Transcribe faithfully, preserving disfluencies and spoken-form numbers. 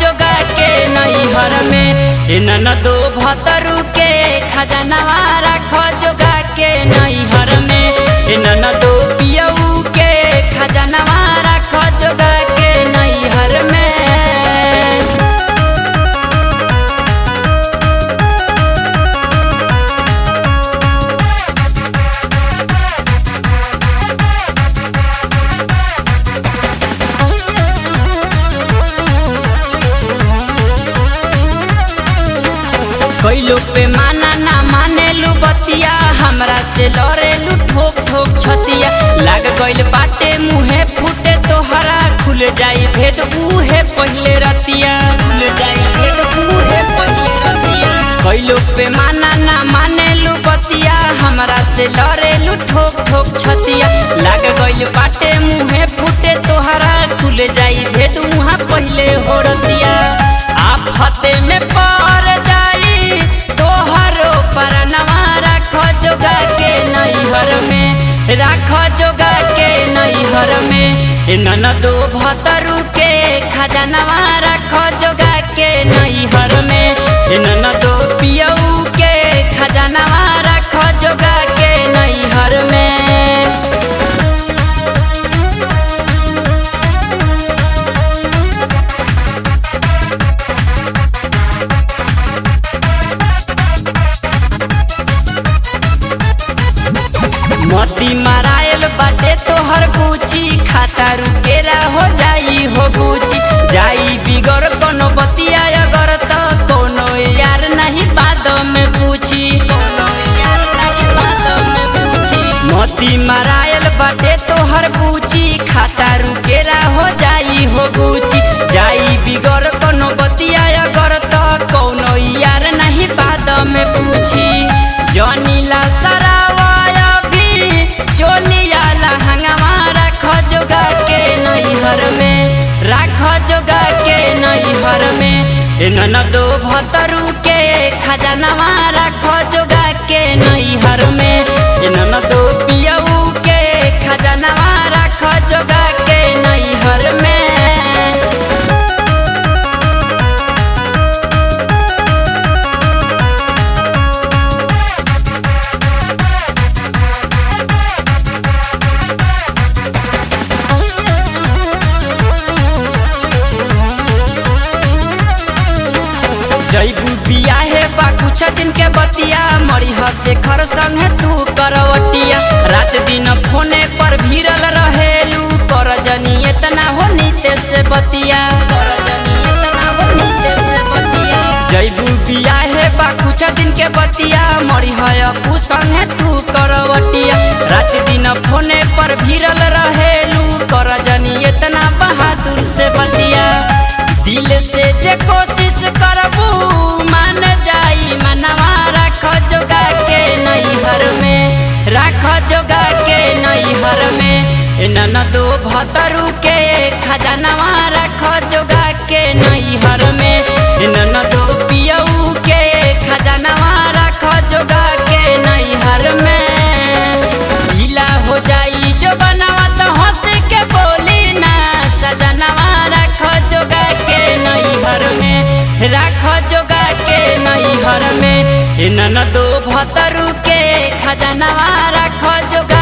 जोगाके नैहर में इनन दो भतरू के खजानवा रखो जोगाके नैहर में इनन दो पियऊ के खजानवा रखो जोगाके नैहर में। कोई लोग पे माना ना माने लू बतिया हमरा से लड़े लू ठोक ठोक छतिया लाग गइल बाटे मुहे फूटे तोहरा खुल जाई भेद उहे पहिले रतिया खुल जाई भेद उहे पहिले रतिया। कोई लोग पे माना ना माने लू बतिया हमरा से लड़े लू ठोक ठोक छतिया लाग गइल बाटे मुहे फूटे तोहरा खुल जाई भेद उहा पहिले हो रतिया। आप हते में पर जोगाके नैहर में राखो जोगाके नैहर में इनन दो भतरू के खजानवा रखो जोगाके नैहर में इनन दो पियऊ के खजानवा रखो जोगाके नैहर में। मती मरायल बाटे तोहर बूची खाता रुकेरा हो जाई हो बूची जाई बिगर कोनो बतिया अगर तो कोनो यार नहीं बाद में पूछी कोनो यार नहीं बाद में पूछी। मती मरायल बाटे तोहर बूची खाता रुकेरा हो जाई हो बूची जाई बिगर कोनो बतिया अगर तो कोनो यार नहीं बाद में पूछी। जनीला सरावा चोलिया लहंगवा रखो जोगाके नैहर में रखो जोगाके नैहर में इनन दो भतरू के खजानवा रखो जोगाके नैहर में इनन दो पियऊ के खजानवा रखो जोगाके नैहर में। जैबू बिया है बा कुछ दिन के बतिया मरी हसे घर संग है तू करवटिया रात दिन फोने पर भीरल रहेलू कर जनी इतना हो नीते से बतिया कर जनी इतना हो नीते से बतिया। जैबू बिया है बा कुछ दिन के बतिया मरी है बू संग है तू करवटिया रात दिन फोने पर भीरल रहेलू कर जनी इतना बहादुर से बतिया। दिल से जे कोशिश करबू मान जाई मनवा रखो जोगाके नैहर में रखो जोगाके नैहर में इनन दो भतरू के खजानवा रखो जोगाके नैहर में इनन दो पियऊ के खजानवा रखो जोगाके नैहर में। गीला हो जाई जो बनवा तो हंस के बोली ना सजनवा रखो जोगाके रखो जोगाके नैहर में इनन दो भतरू के खजानवा रखो जोगाके।